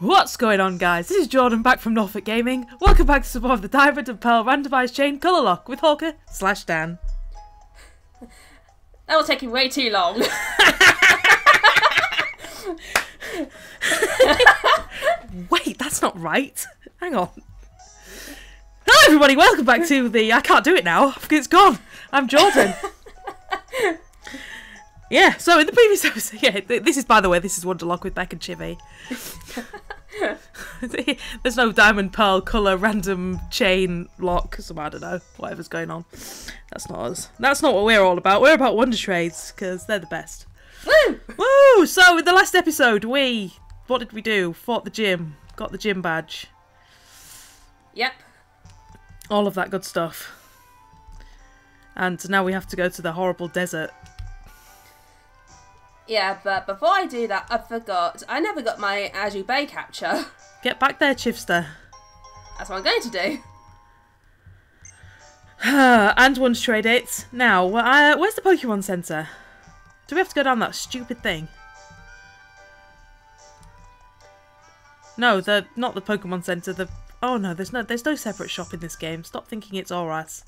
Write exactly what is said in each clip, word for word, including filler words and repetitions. What's going on, guys? This is Jordan back from Norfolk Gaming. Welcome back to some more of the Diamond and Pearl randomised chain colour lock with Hawker slash Dan. That was taking way too long. Wait, that's not right. Hang on. Hello, everybody. Welcome back to the. I can't do it now. It's gone. I'm Jordan. Yeah, so in the previous episode, yeah, this is, by the way, this is Wonderlocke with Beck and Chibi. There's no diamond, pearl, colour, random chain, lock, some, I don't know, whatever's going on. That's not us. That's not what we're all about. We're about Wonder Trades, because they're the best. Woo! Woo! So in the last episode, we, what did we do? Fought the gym, got the gym badge. Yep. All of that good stuff. And now we have to go to the horrible desert. Yeah, but before I do that, I forgot. I never got my Azure Bay capture. Get back there, Chifster. That's what I'm going to do. And Wonder Trade it. Now, uh, where's the Pokemon Centre? Do we have to go down that stupid thing? No, the not the Pokemon Centre. The oh no, there's no there's no separate shop in this game. Stop thinking it's all right.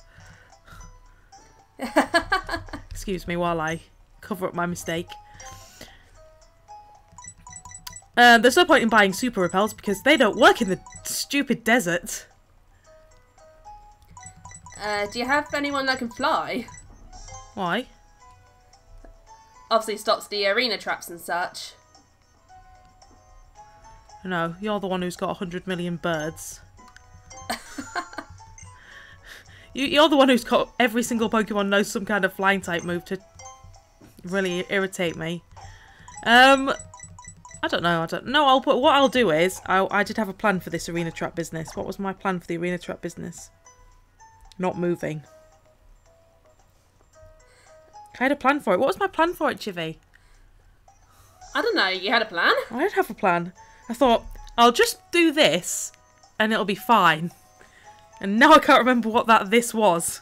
Excuse me while I cover up my mistake. Uh, there's no point in buying super repels because they don't work in the stupid desert. Uh, do you have anyone that can fly? Why? Obviously stops the arena traps and such. No, you're the one who's got a hundred million birds. you, you're the one who's got every single Pokemon knows some kind of flying type move to really irritate me. Um... I don't know, I don't know. I'll put, what I'll do is, I, I did have a plan for this arena trap business. What was my plan for the arena trap business? Not moving. I had a plan for it. What was my plan for it, Chivi? I don't know, you had a plan? I did have a plan. I thought, I'll just do this, and it'll be fine. And now I can't remember what that this was.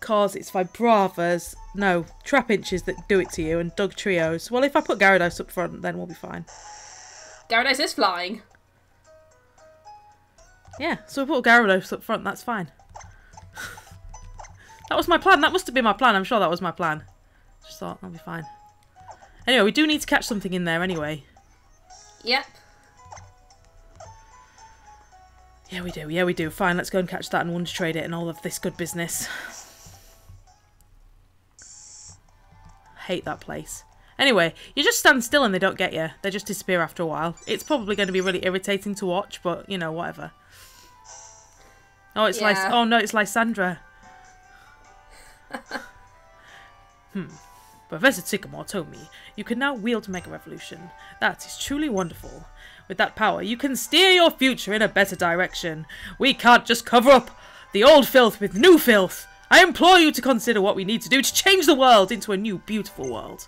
Because it's Vibravas, no, Trapinches that do it to you, and Dugtrios. Well, if I put Gyarados up front, then we'll be fine. Gyarados is flying. Yeah, so we put Gyarados up front, that's fine. That was my plan, that must have been my plan, I'm sure that was my plan. Just thought, that'll be fine. Anyway, we do need to catch something in there anyway. Yep. Yeah, we do, yeah, we do. Fine, let's go and catch that and Wonder Trade it and all of this good business. Hate that place. Anyway, you just stand still and they don't get you. They just disappear after a while. It's probably going to be really irritating to watch, but you know, whatever. Oh, it's yeah. Lys- oh no, it's Lysandre. hmm. Professor Sycamore told me you can now wield Mega Revolution. That is truly wonderful. With that power, you can steer your future in a better direction. We can't just cover up the old filth with new filth. I implore you to consider what we need to do to change the world into a new, beautiful world.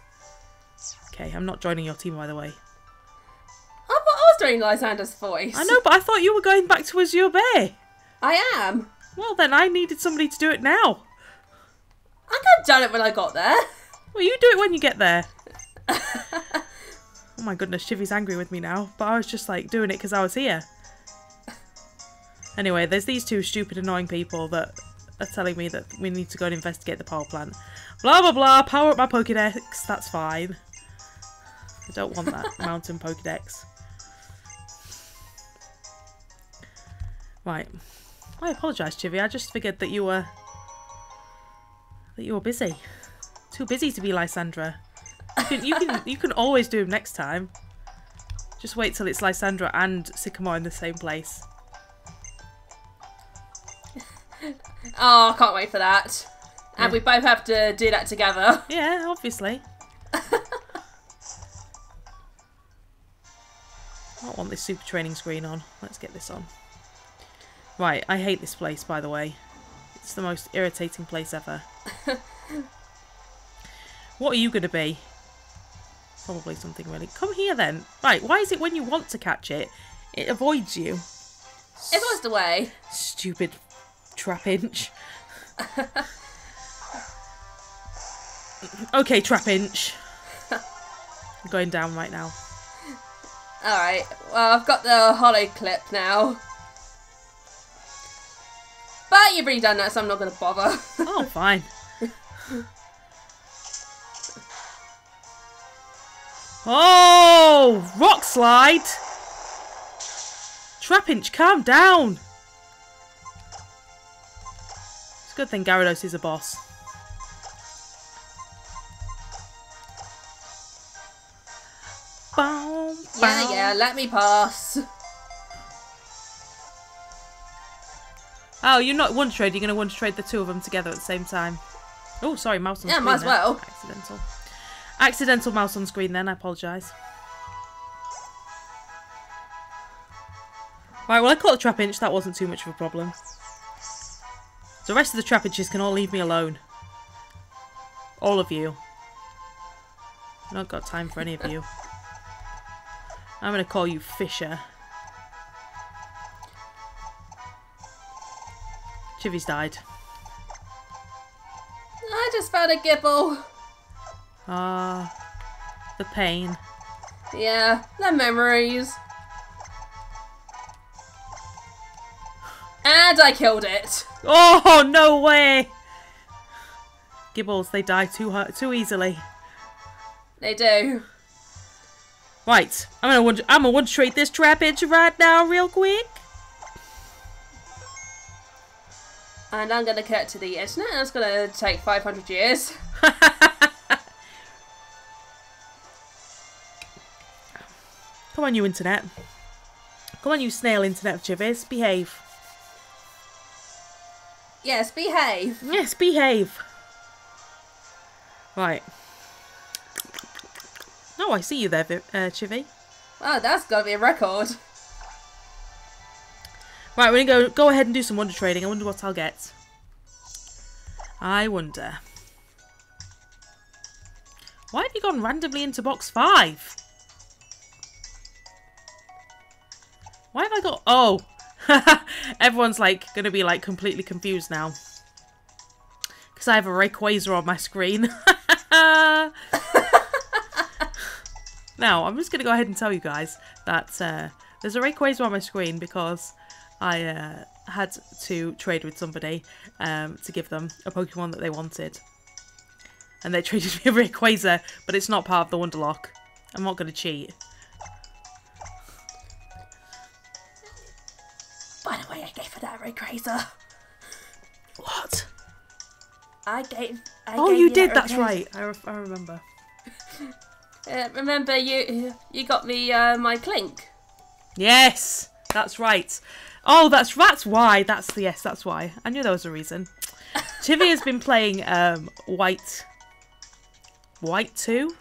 Okay, I'm not joining your team, by the way. I thought I was doing Lysandre's voice. I know, but I thought you were going back to Azure Bay. I am. Well, then I needed somebody to do it now. I could have done it when I got there. Well, you do it when you get there. Oh my goodness, Chivi's angry with me now. But I was just, like, doing it because I was here. Anyway, there's these two stupid, annoying people that are telling me that we need to go and investigate the power plant. Blah, blah, blah. Power up my Pokédex. That's fine. I don't want that mountain Pokédex. Right. I apologise, Chibi. I just figured that you were... that you were busy. Too busy to be Lysandre. You can, you can, you can always do him next time. Just wait till it's Lysandre and Sycamore in the same place. Oh, I can't wait for that. And yeah, we both have to do that together. Yeah, obviously. I don't want this super training screen on. Let's get this on. Right, I hate this place, by the way. It's the most irritating place ever. What are you going to be? Probably something really... Come here, then. Right, why is it when you want to catch it, it avoids you? It was the way. Stupid... Trapinch. Okay, Trapinch. I'm going down right now. Alright, well, I've got the holo clip now. But you've already done that, so I'm not going to bother. Oh, fine. Oh, rock slide! Trapinch, calm down! It's a good thing Gyarados is a boss. Bow, bow. Yeah, yeah, let me pass. Oh, you're not Wonder Trade, you're going to Wonder Trade the two of them together at the same time. Oh, sorry, mouse on yeah, screen. Yeah, might as well. There. Accidental. Accidental mouse on screen then, I apologise. Right, well, I caught a Trapinch, that wasn't too much of a problem. The rest of the Trapinches can all leave me alone. All of you. I've not got time for any of you. I'm going to call you Fisher. Chivy's died. I just found a Gible. Ah, the pain. Yeah, the memories. And I killed it. Oh, no way. Gibbles, they die too hard, too easily. They do. Right, I'm gonna one, I'm gonna one trade this Trapinch right now, real quick. And I'm gonna cut to the internet. That's gonna take five hundred years. Come on, you internet. Come on, you snail internet of Chivis. Behave. Yes, behave. Yes, behave. Right. Oh, I see you there, uh, Chivy. Wow, that's got to be a record. Right, we're going to go, go ahead and do some wonder trading. I wonder what I'll get. I wonder. Why have you gone randomly into box five? Why have I got... Oh. Everyone's like going to be like completely confused now. Because I have a Rayquaza on my screen. Now, I'm just going to go ahead and tell you guys that uh, there's a Rayquaza on my screen because I uh, had to trade with somebody um, to give them a Pokemon that they wanted. And they traded me a Rayquaza, but it's not part of the Wonderlocke. I'm not going to cheat. By the way, I gave her that Rayquaza. What? I gave... I oh, gave you did, that's Rayquaza. Right. I, re I remember. Uh, remember, you you got me uh, my Clink. Yes, that's right. Oh, that's that's why. That's the yes, that's why. I knew there was a reason. Chivy has been playing um, White, White Two,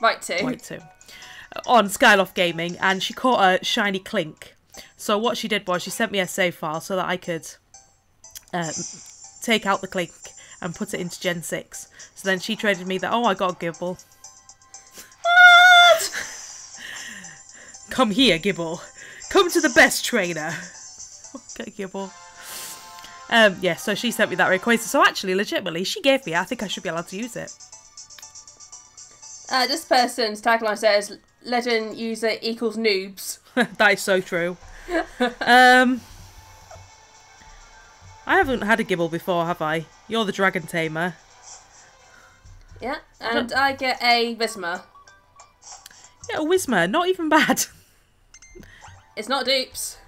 White Two, White Two, on Skyloft Gaming, and she caught a shiny Clink. So what she did was she sent me a save file so that I could um, take out the Clink and put it into Gen Six. So then she traded me that. Oh, I got a Gible. Come here, Gible. Come to the best trainer. Okay, Gible. Um, yeah, so she sent me that Rayquaza. So actually, legitimately, she gave me. I think I should be allowed to use it. Uh, this person's tagline says, legend user equals noobs. That is so true. um, I haven't had a Gible before, have I? You're the dragon tamer. Yeah, and I, I get a Whismur. Yeah, a Whismur, not even bad. It's not dupes.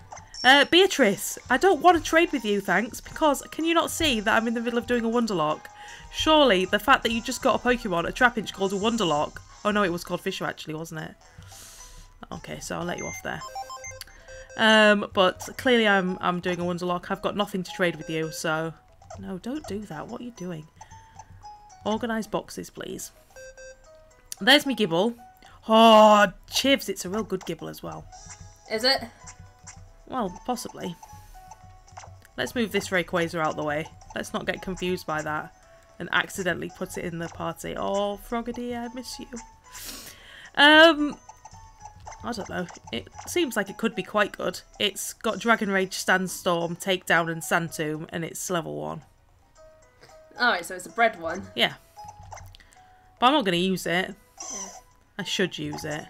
Uh, Beatrice, I don't want to trade with you, thanks, because can you not see that I'm in the middle of doing a Wonderlocke? Surely the fact that you just got a Pokemon, a Trapinch called a Wonderlocke. Oh no, it was called Fisher actually, wasn't it? Okay, so I'll let you off there. Um, but clearly I'm I'm doing a Wonderlocke. I've got nothing to trade with you, so no, don't do that. What are you doing? Organise boxes, please. There's me Gible. Oh, Chivs, it's a real good Gible as well. Is it? Well, possibly. Let's move this Rayquaza out the way. Let's not get confused by that and accidentally put it in the party. Oh, Frogadier, I miss you. Um, I don't know. It seems like it could be quite good. It's got Dragon Rage, Sandstorm, Takedown and Sand Tomb, and it's level one. Alright, so it's a bread one. Yeah. But I'm not going to use it. Yeah. I should use it.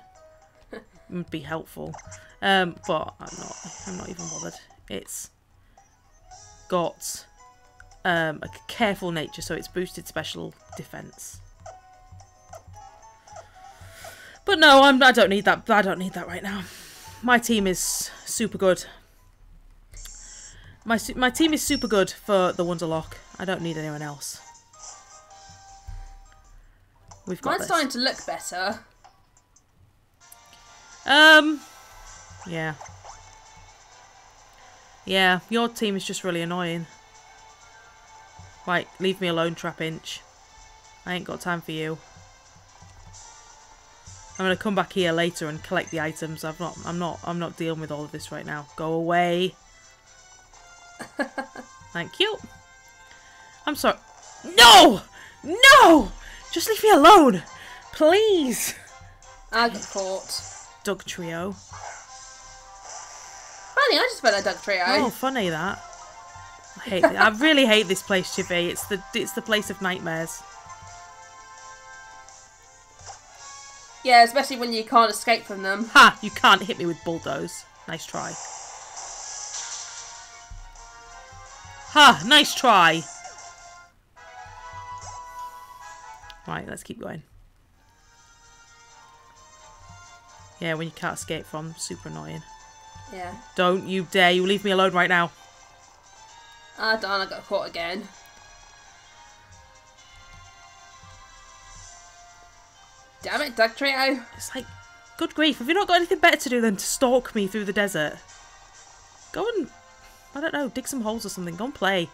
It would be helpful. Um, but I'm not. I'm not even bothered. It's got um, a careful nature, so it's boosted special defense. But no, I'm, I don't need that. I don't need that right now. My team is super good. My my team is super good for the Wonderlocke. I don't need anyone else. We've got. Mine's this. starting to look better. Um, yeah, yeah. Your team is just really annoying. Like, leave me alone, Trapinch. I ain't got time for you. I'm gonna come back here later and collect the items. I've not. I'm not. I'm not dealing with all of this right now. Go away. Thank you. I'm sorry. No! No! Just leave me alone! Please! I got caught. Dugtrio. Funny, I just spelled a Dugtrio. Oh, funny that. I hate it. I really hate this place, Chibi. It's the it's the place of nightmares. Yeah, especially when you can't escape from them. Ha! You can't hit me with bulldoze. Nice try. Ha! Nice try! Right, let's keep going. Yeah, when you can't escape from, super annoying. Yeah. Don't you dare, you leave me alone right now. Ah, darn, I got caught again. Damn it, Dugtrio. It's like, good grief, have you not got anything better to do than to stalk me through the desert? Go and... I don't know, dig some holes or something. Go and play.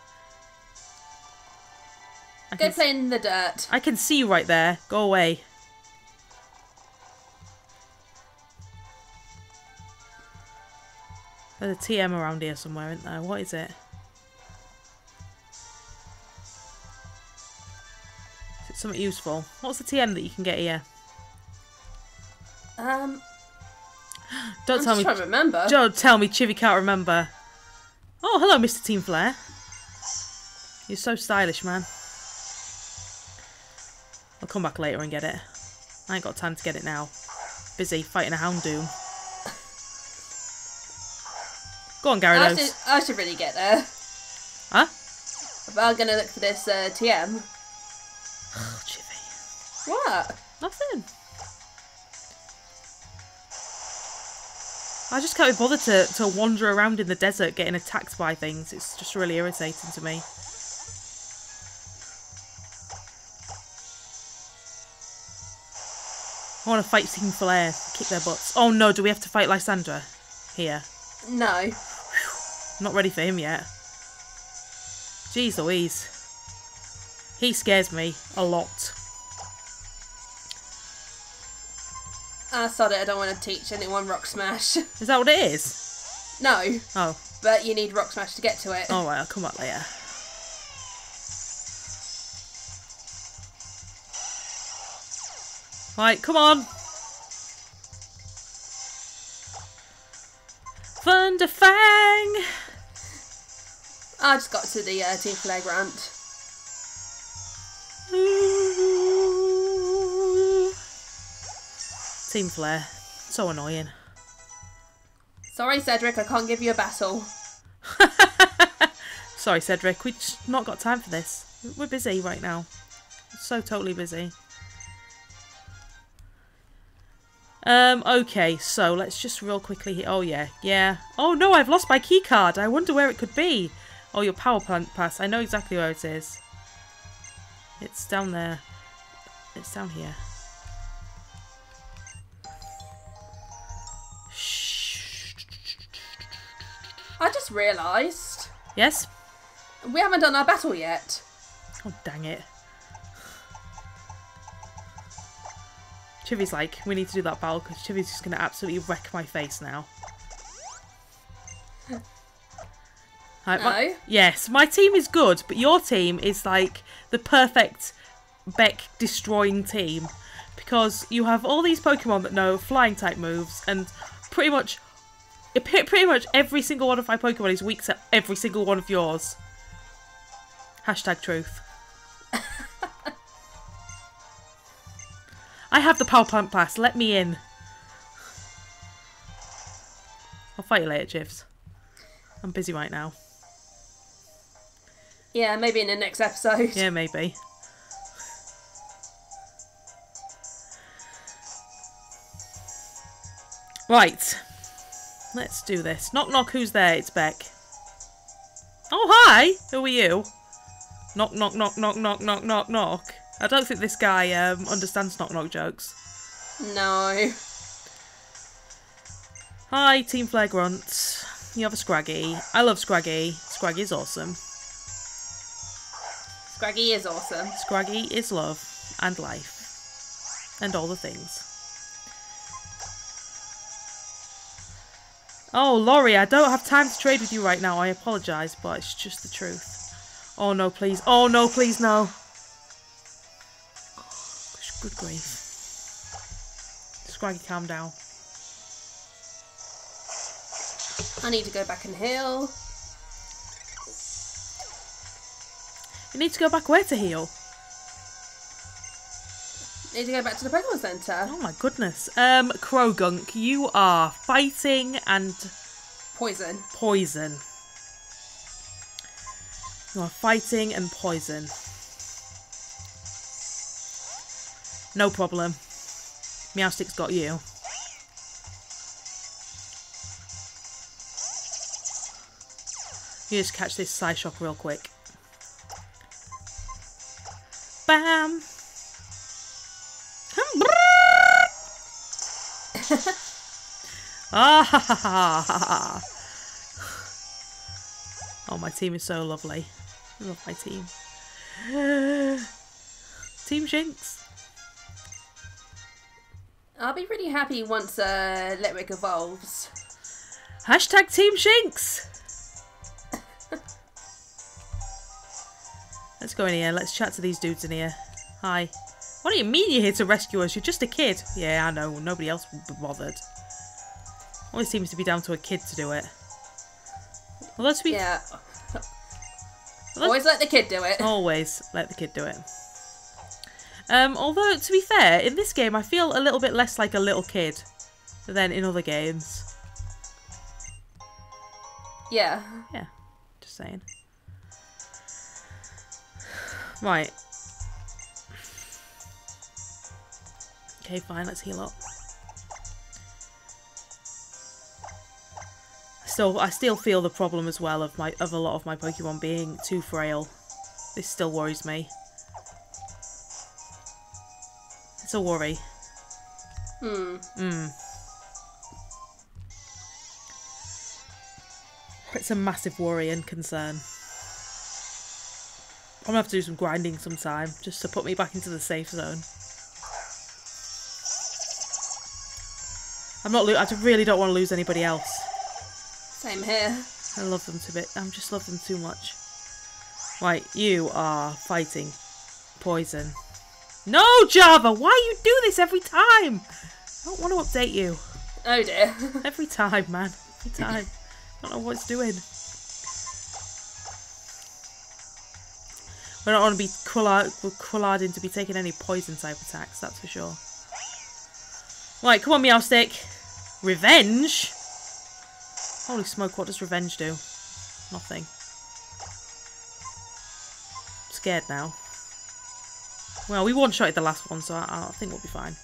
I Go play in the dirt. I can see you right there. Go away. There's a T M around here somewhere, isn't there? What is it? Is it something useful? What's the T M that you can get here? Um. Don't I'm tell just me. Trying to remember. Don't tell me Chibi can't remember. Oh, hello, Mister Team Flare. You're so stylish, man. I'll come back later and get it. I ain't got time to get it now. Busy fighting a Houndoom. Go on, Gyarados. I should, I should really get there. Huh? I'm going to look for this uh, T M. Oh, Chibi. What? Nothing. I just can't be bothered to, to wander around in the desert getting attacked by things. It's just really irritating to me. I want to fight Team Flare, kick their butts. Oh no, do we have to fight Lysandre here? No. I'm not ready for him yet. Jeez Louise. He scares me a lot. I sod it, I don't want to teach anyone Rock Smash. Is that what it is? No. Oh. But you need Rock Smash to get to it. Alright, I'll come back later. Right, come on. Thunderfang! I just got to the uh, Team Flare Grant. Team Flare. So annoying. Sorry, Cedric, I can't give you a battle. Sorry, Cedric, we've just not got time for this. We're busy right now. So totally busy. Um, okay, so let's just real quickly hit. Oh, yeah, yeah. Oh, no, I've lost my keycard. I wonder where it could be. Oh, your power plant pass. I know exactly where it is. It's down there. It's down here. I just realised. Yes? We haven't done our battle yet. Oh, dang it. Chibi's like, we need to do that battle because Chibi's just going to absolutely wreck my face now. Right, no. My, yes, my team is good, but your team is like the perfect Beck destroying team because you have all these Pokemon that know flying type moves and pretty much... It, pretty much every single one of my Pokemon is weak to every single one of yours. Hashtag truth. I have the power plant blast. Let me in. I'll fight you later, Jivs. I'm busy right now. Yeah, maybe in the next episode. Yeah, maybe. Right. Let's do this. Knock, knock, who's there? It's Beck. Oh, hi! Who are you? Knock, knock, knock, knock, knock, knock, knock, knock. I don't think this guy um, understands knock, knock jokes. No. Hi, Team Flare Grunt. You have a Scraggy. I love Scraggy. Scraggy is awesome. Scraggy is awesome. Scraggy is love and life. And all the things. Oh, Laurie, I don't have time to trade with you right now. I apologise, but it's just the truth. Oh, no, please. Oh, no, please, no. Good grief. Scraggy, calm down. I need to go back and heal. You need to go back where to heal? Need to go back to the Pokemon Centre. Oh my goodness. Um, Croagunk, you are fighting and... Poison. Poison. You are fighting and poison. No problem. Meowstic's got you. You just catch this Psyshock real quick. Bam! Ah! Oh, my team is so lovely. I love my team. Team Shinx. I'll be really happy once uh, Letric evolves. Hashtag Team Shinx. Let's go in here. Let's chat to these dudes in here. Hi. What do you mean you're here to rescue us? You're just a kid. Yeah, I know. Nobody else would be bothered. Always seems to be down to a kid to do it. Well, let's be... Yeah. Well, always let the kid do it. Always let the kid do it. Um, although, to be fair, in this game I feel a little bit less like a little kid than in other games. Yeah. Yeah. Just saying. Right. Okay, fine. Let's heal up. So I still feel the problem as well of my of a lot of my Pokemon being too frail. This still worries me. It's a worry. Hmm. Hmm. It's a massive worry and concern. I'm gonna have to do some grinding sometime just to put me back into the safe zone. I'm not. Lo I really don't want to lose anybody else. Same here. I love them to bit. I just love them too much. Right, you are fighting poison. No, Java! Why you do this every time? I don't want to update you. Oh dear. Every time, man. Every time. I don't know what it's doing. We don't want to be Quilladin to be taking any poison type attacks, that's for sure. Right, come on, Meowstic. Revenge? Holy smoke, what does revenge do? Nothing. I'm scared now. Well, we one-shotted the last one, so I, I think we'll be fine.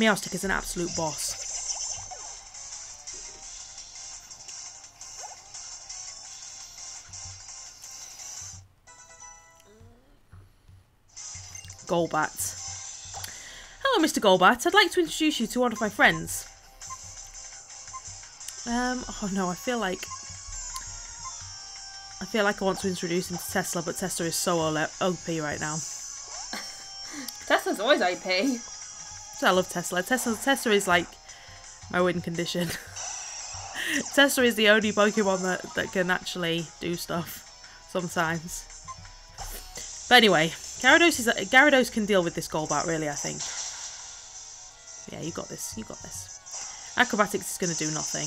Meowstic is an absolute boss. Golbat. Hello, Mister Golbat. I'd like to introduce you to one of my friends. Um. Oh no, I feel like I feel like I want to introduce him to Tesla, but Tesla is so O P right now. Tesla's always O P. I love Tesla. Tesla, Tesla is like my win condition. Tesla is the only Pokemon that, that can actually do stuff sometimes. But anyway, Gyarados is Gyarados can deal with this Golbat really, I think. Yeah, you got this. You got this. Acrobatics is going to do nothing.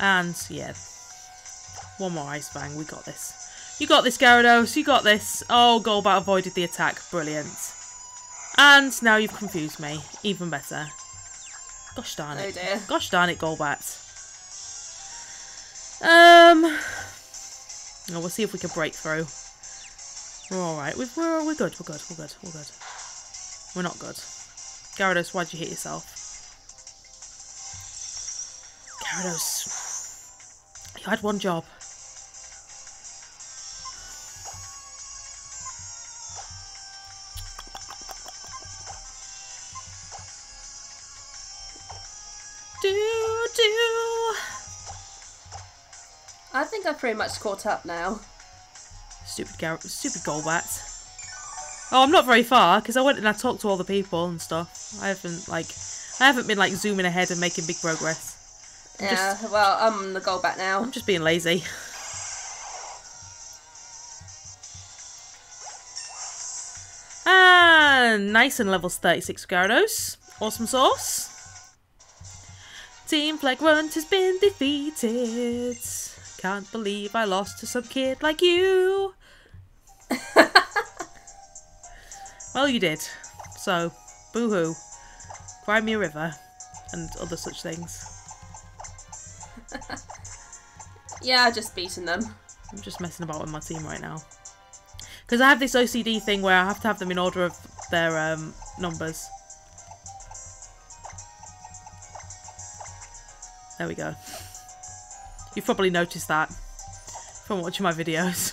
And yeah, One more Ice Fang. We got this. You got this, Gyarados. You got this. Oh, Golbat avoided the attack. Brilliant. And now you've confused me. Even better. Gosh darn it. Oh dear. Gosh darn it, Golbat. Um, oh, we'll see if we can break through. We're alright. We're, we're, we're good. We're good. We're good. We're good. We're not good. Gyarados, why'd you hit yourself? Gyarados. You had one job. I think I've pretty much caught up now. Stupid Gar- stupid Golbat. Oh, I'm not very far because I went and I talked to all the people and stuff. I haven't like, I haven't been like zooming ahead and making big progress. I'm yeah, just, well, I'm the Golbat now. I'm just being lazy. And nice and levels thirty-six Gyarados. Awesome sauce. Team Flare has been defeated. Can't believe I lost to some kid like you. Well, you did. So, boo-hoo. Cry me a river. And other such things. Yeah, I've just beaten them. I'm just messing about with my team right now. Because I have this O C D thing where I have to have them in order of their um, numbers. There we go. You've probably noticed that from watching my videos.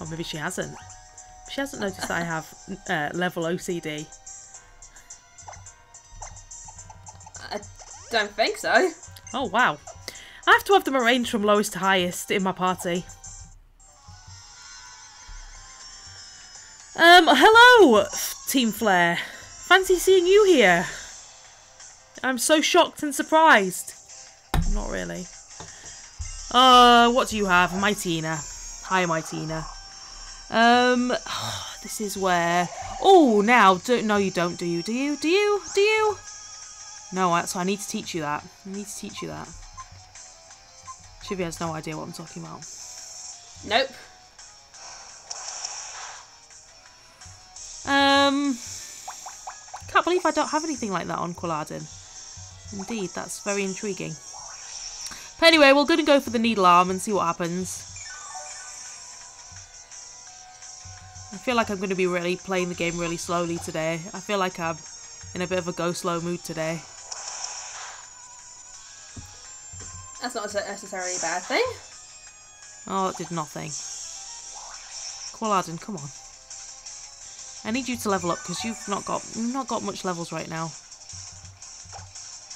Or maybe she hasn't. She hasn't noticed that I have uh, level O C D. I don't think so. Oh, wow. I have to have them arranged from lowest to highest in my party. Um, hello, Team Flare. Fancy seeing you here. I'm so shocked and surprised. Not really. Uh, what do you have? Mightyena. Hi, Mightyena. Um, oh, this is where... Oh, now... Do... No, you don't, do you? Do you? Do you? Do you? No, that's why I need to teach you that. I need to teach you that. Chibi has no idea what I'm talking about. Nope. Um... Can't believe I don't have anything like that on Quilladin. Indeed, that's very intriguing. But anyway, we'll go and go for the needle arm and see what happens. I feel like I'm going to be really playing the game really slowly today. I feel like I'm in a bit of a go-slow mood today. That's not necessarily a bad thing. Oh, it did nothing. Quilladin, come on. I need you to level up because you've not got not got much levels right now.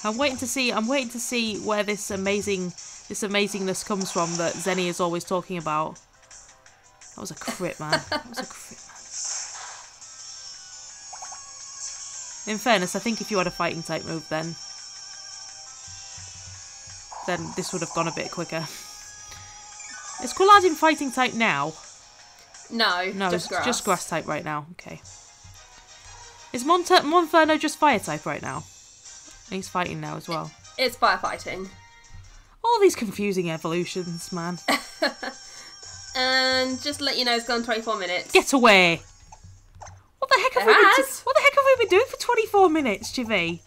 I'm waiting to see. I'm waiting to see where this amazing this amazingness comes from that Zenny is always talking about. That was a crit, man. That was a crit, man. In fairness, I think if you had a fighting type move, then then this would have gone a bit quicker. Is Quilladin fighting type now? No, no, just grass. Just grass type right now. Okay. Is Mont Monferno just fire type right now? And he's fighting now as well. It's firefighting. All these confusing evolutions, man. And just to let you know, it's gone twenty-four minutes. Get away! What the heck have it we has. been? What the heck have we been doing for twenty-four minutes, Chibi?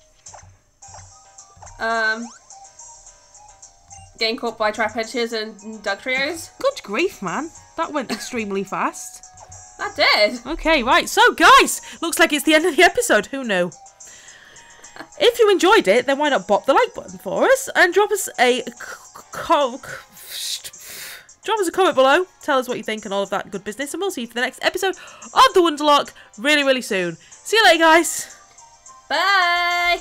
Um, getting caught by Trapinches and Dugtrios. Good grief, man. That went extremely fast. That did. Okay, right. So, guys, looks like it's the end of the episode. Who knew? If you enjoyed it, then why not bop the like button for us and drop us a drop us a comment below. Tell us what you think and all of that good business. And we'll see you for the next episode of the Wonderlocke really, really soon. See you later, guys. Bye.